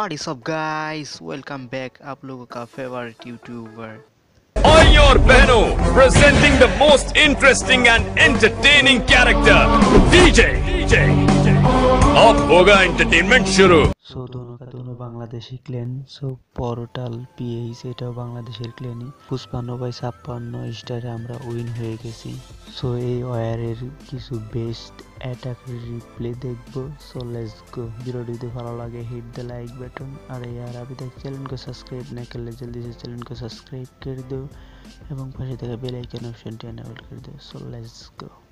What is up guys, welcome back. आप लोगों का फेवरेट यूट्यूबर ऑन योर बेनो presenting the most interesting and entertaining character DJ. अब होगा एंटरटेनमेंट शुरू। सो दोनों Bangladeshi clan. So portal PH एटा बांग्लादेशेर क्लैन 55/56 स्टारे আমরা উইন হয়ে গেছি। সো এই ওয়ারের কিছু বেস্ট অ্যাটাকের রিপ্লে দেখবো। So let's go. ভিডিওটি যদি ভালো লাগে हिट द लाइक बटन और यार अभी तक चैनल को सब्सक्राइब नहीं कर ले जल्दी से चैनल को सब्सक्राइब कर दो और पास बेल आइकन ऑप्शन एनेबल कर दो। So let's go.